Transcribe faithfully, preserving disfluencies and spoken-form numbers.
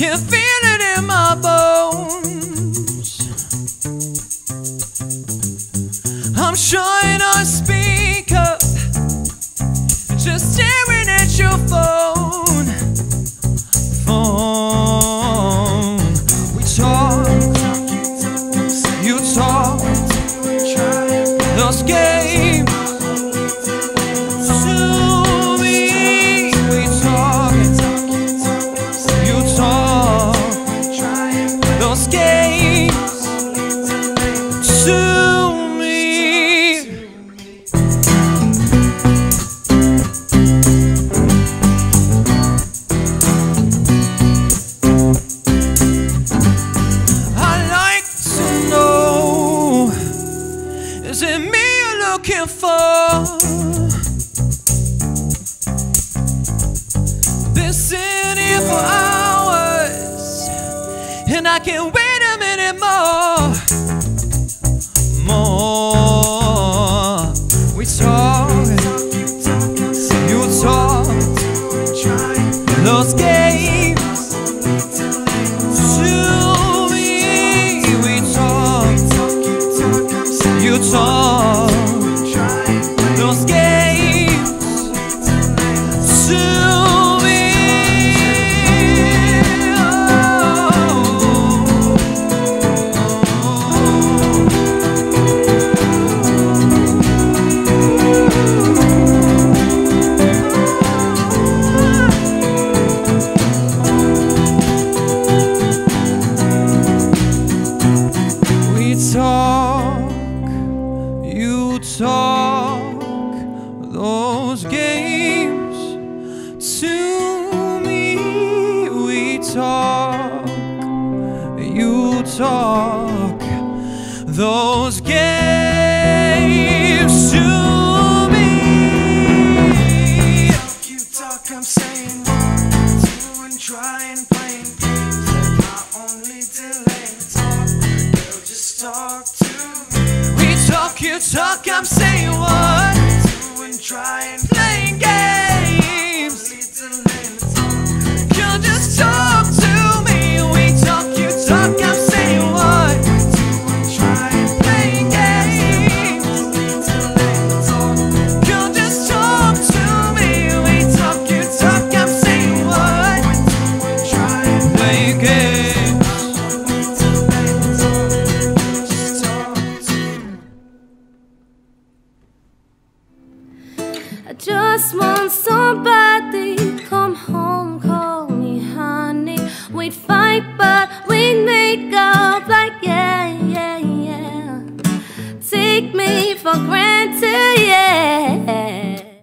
Can't feel it in my bones. I'm trying to speak up, just staring at your phone. Phone. We talk, you talk, those games to me. We talk, you talk. Is it me you're looking for? Been sitting here for hours, and I can't wait a minute more. More. We talk, you talk, those games to me. We talk, you talk. Talk those games to me. We talk, you talk those games to me. You talk, I'm saying, do and try and playing games. My only delay, talk, girl, just talk to me. Talk, you talk, I'm saying what? Doing, trying, playing games. You just talk to me. We talk, you talk, I'm saying what? Doing, trying, playing games. You just talk to me. We talk, you talk, I'm saying what? Doing, trying, playing games. I just want somebody come home, call me honey. We'd fight, but we'd make up like yeah, yeah, yeah. Take me for granted.